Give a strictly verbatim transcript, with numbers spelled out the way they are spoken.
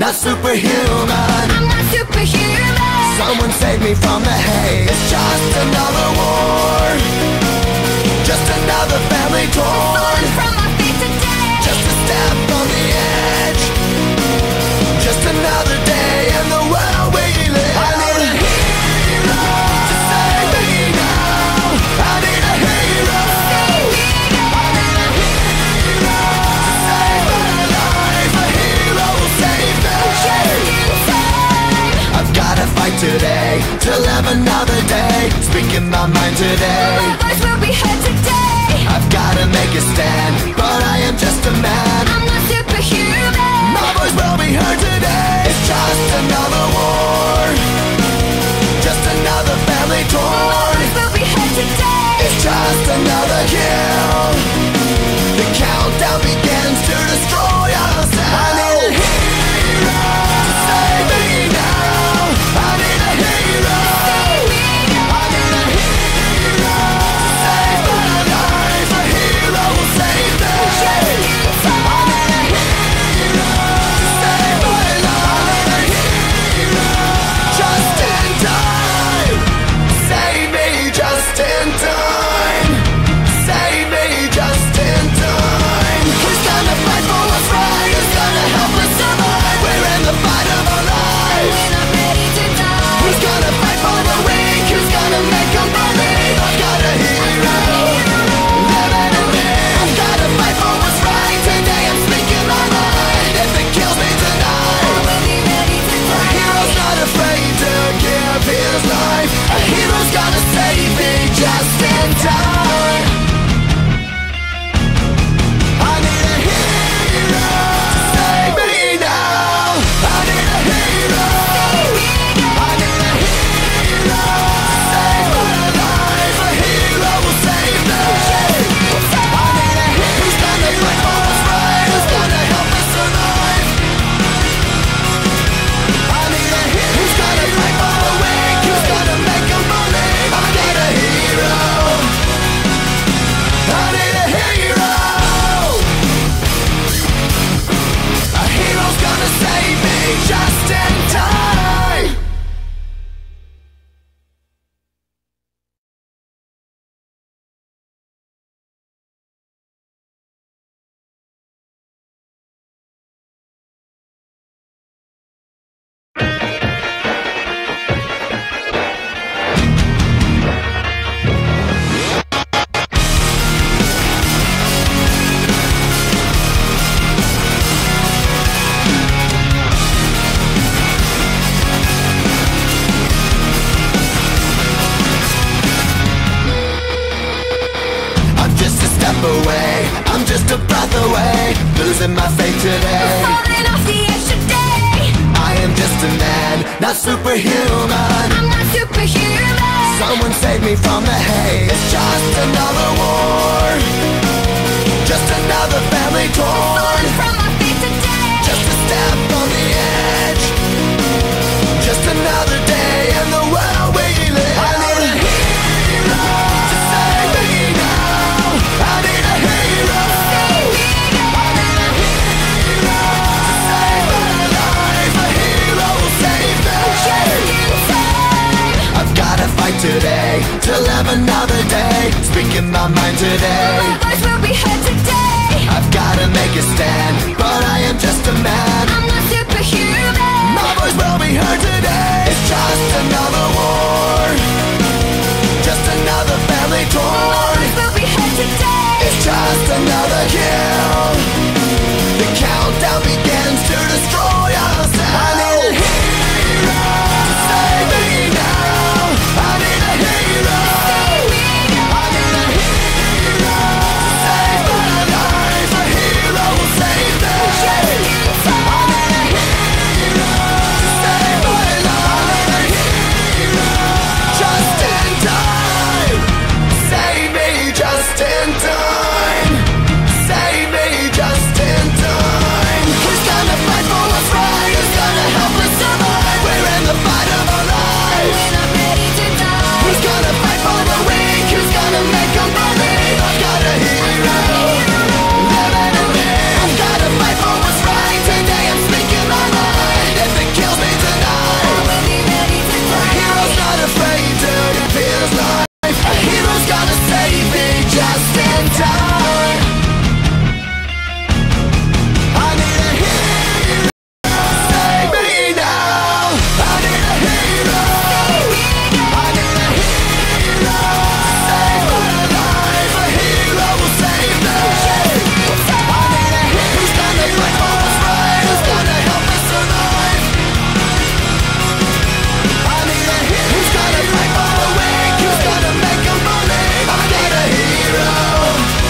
not superhuman. I'm not superhuman. Someone save me from the hate. It's just another war, just another family torn from my feet today. Just a step on the edge, just another day in the world we live. I need a hero to save me now. I need a hero. Today, to live another day, speaking my mind today. My voice will be heard today. I've gotta make a stand, but I am just a man. I'm not superhuman. My voice will be heard today. It's just another war, just another family torn. My voice will be heard today. It's just another kill. The countdown begins to destroy yourself. I need a hero to save me now. I need another kill. The countdown begins to destroy us.